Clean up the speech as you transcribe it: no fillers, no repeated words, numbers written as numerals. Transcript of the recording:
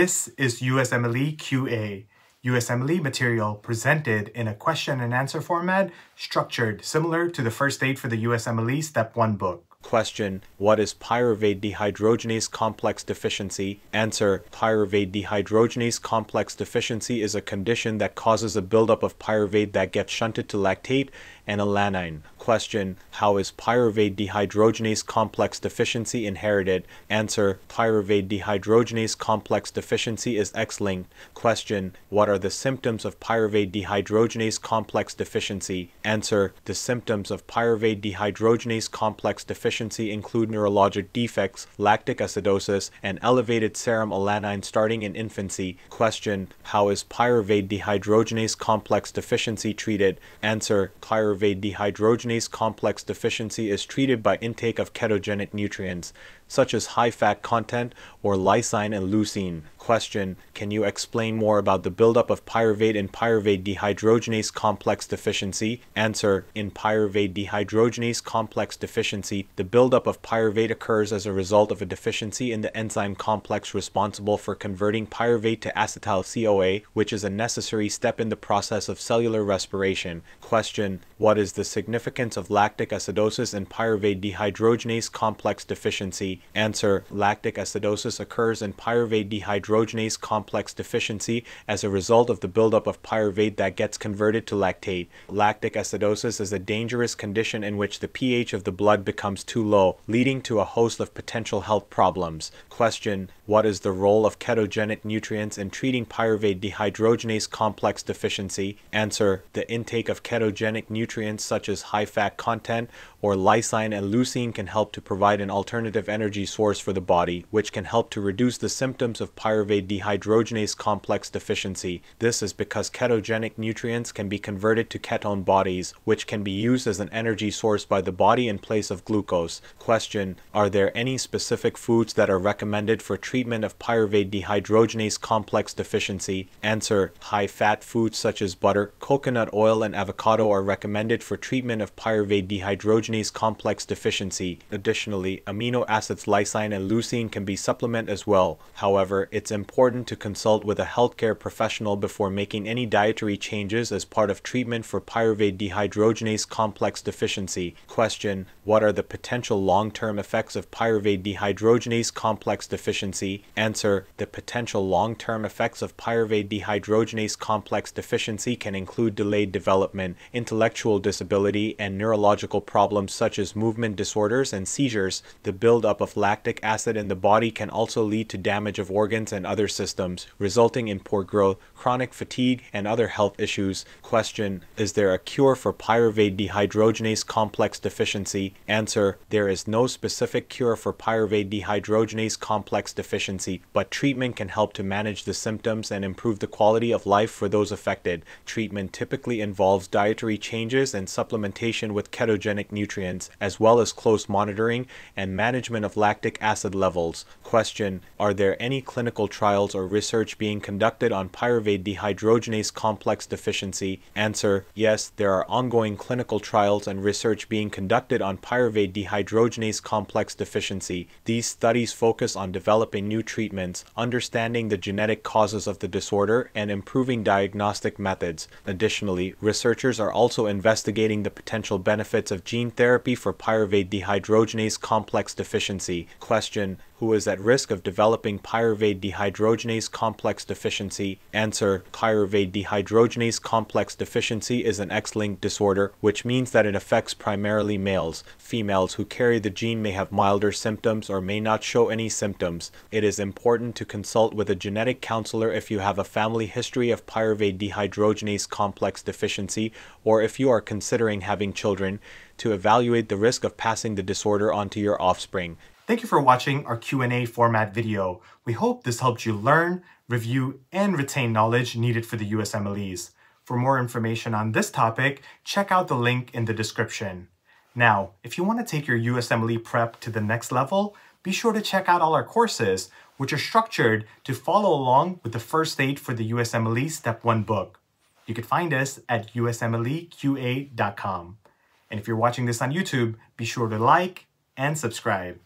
This is USMLE QA, USMLE material presented in a question and answer format structured similar to the first aid for the USMLE Step 1 book. Question: what is pyruvate dehydrogenase complex deficiency? Answer: pyruvate dehydrogenase complex deficiency is a condition that causes a buildup of pyruvate that gets shunted to lactate and alanine. Question: how is pyruvate dehydrogenase complex deficiency inherited? Answer: pyruvate dehydrogenase complex deficiency is X-linked. Question: what are the symptoms of pyruvate dehydrogenase complex deficiency? Answer: the symptoms of pyruvate dehydrogenase complex deficiency include neurologic defects, lactic acidosis, and elevated serum alanine starting in infancy. Question: how is pyruvate dehydrogenase complex deficiency treated? Answer: pyruvate dehydrogenase complex deficiency is treated by intake of ketogenic nutrients, such as high fat content or lysine and leucine. Question: can you explain more about the buildup of pyruvate in pyruvate dehydrogenase complex deficiency? Answer: in pyruvate dehydrogenase complex deficiency, the buildup of pyruvate occurs as a result of a deficiency in the enzyme complex responsible for converting pyruvate to acetyl-CoA, which is a necessary step in the process of cellular respiration. Question: what is the significance of lactic acidosis in pyruvate dehydrogenase complex deficiency? Answer: lactic acidosis occurs in pyruvate dehydrogenase complex deficiency as a result of the buildup of pyruvate that gets converted to lactate. Lactic acidosis is a dangerous condition in which the pH of the blood becomes too low, leading to a host of potential health problems. Question: what is the role of ketogenic nutrients in treating pyruvate dehydrogenase complex deficiency? Answer: the intake of ketogenic nutrients such as high fat content or lysine and leucine can help to provide an alternative energy source for the body, which can help to reduce the symptoms of pyruvate dehydrogenase complex deficiency. This is because ketogenic nutrients can be converted to ketone bodies, which can be used as an energy source by the body in place of glucose. Question: are there any specific foods that are recommended for treatment of pyruvate dehydrogenase complex deficiency? Answer: high-fat foods such as butter, coconut oil, and avocado are recommended for treatment of pyruvate dehydrogenase complex deficiency. Additionally, amino acids lysine and leucine can be supplemented as well. However, it's important to consult with a healthcare professional before making any dietary changes as part of treatment for pyruvate dehydrogenase complex deficiency. Question: what are the potential long-term effects of pyruvate dehydrogenase complex deficiency? Answer: the potential long-term effects of pyruvate dehydrogenase complex deficiency can include delayed development, intellectual disability, and neurological problems such as movement disorders and seizures. The buildup of lactic acid in the body can also lead to damage of organs and other systems, resulting in poor growth, chronic fatigue, and other health issues. Question: is there a cure for pyruvate dehydrogenase complex deficiency? Answer: there is no specific cure for pyruvate dehydrogenase complex deficiency, but treatment can help to manage the symptoms and improve the quality of life for those affected. Treatment typically involves dietary changes and supplementation with ketogenic nutrients, as well as close monitoring and management of lactic acid levels. Question: are there any clinical trials or research being conducted on pyruvate dehydrogenase complex deficiency? Answer: yes, there are ongoing clinical trials and research being conducted on pyruvate dehydrogenase complex deficiency. These studies focus on developing new treatments, understanding the genetic causes of the disorder, and improving diagnostic methods. Additionally, researchers are also investigating the potential benefits of gene therapy for pyruvate dehydrogenase complex deficiency. Question: who is at risk of developing pyruvate dehydrogenase complex deficiency? Answer: pyruvate dehydrogenase complex deficiency is an X-linked disorder, which means that it affects primarily males. Females who carry the gene may have milder symptoms or may not show any symptoms. It is important to consult with a genetic counselor if you have a family history of pyruvate dehydrogenase complex deficiency or if you are considering having children, to evaluate the risk of passing the disorder onto your offspring. Thank you for watching our Q&A format video. We hope this helped you learn, review, and retain knowledge needed for the USMLEs. For more information on this topic, check out the link in the description. Now, if you want to take your USMLE prep to the next level, be sure to check out all our courses, which are structured to follow along with the first aid for the USMLE Step 1 book. You can find us at usmleqa.com. And if you're watching this on YouTube, be sure to like and subscribe.